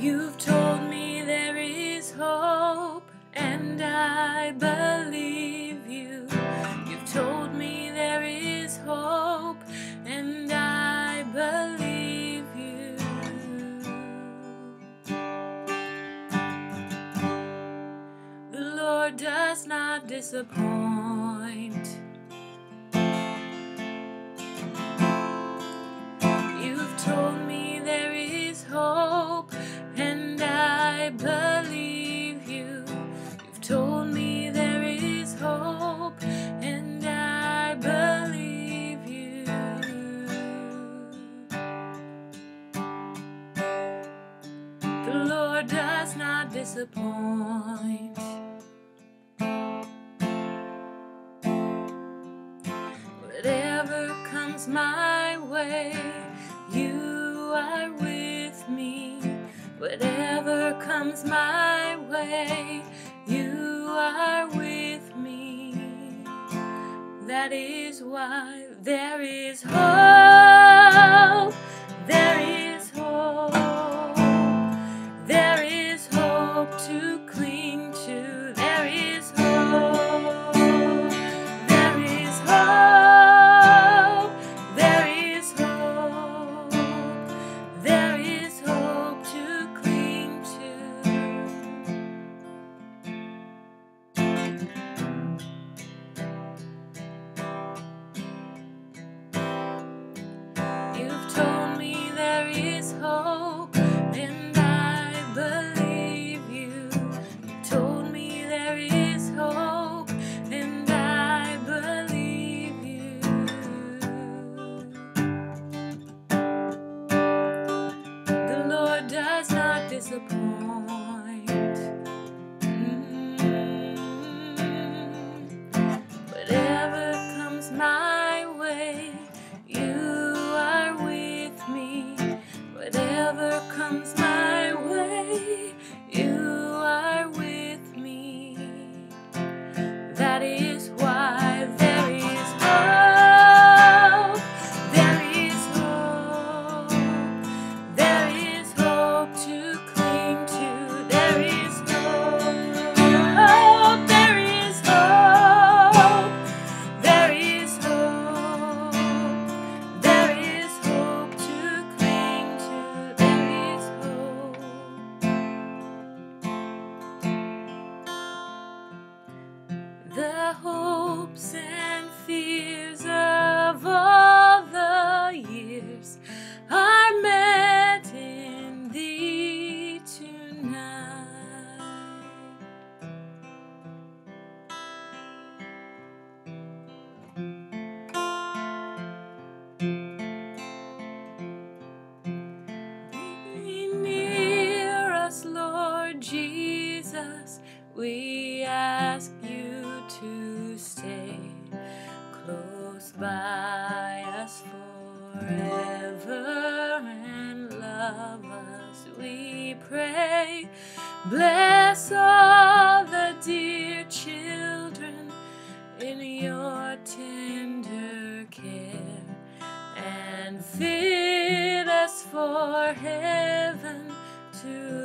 You've told me there is hope, and I believe you. You've told me there is hope, and I believe you. The Lord does not disappoint. You've told me there is hope, and I believe you. You've told me there is hope, and I believe you. The Lord does not disappoint. Whatever comes my way, you are with me. Whatever comes my way, you are with me. That is why there is hope. There is hope. There is hope to cling to. There is hope. There is hope. There is hope. There is hope. Disappoint. Whatever comes my way, you are with me. Whatever comes my way, you are with me. That is why there is hope. There is hope. There is hope to come. The hopes and fears of all the years are met in thee tonight. Be near us, Lord Jesus, we ask you to stay close by us forever and love us, we pray. Bless all the dear children in your tender care, and fit us for heaven to